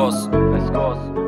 goes.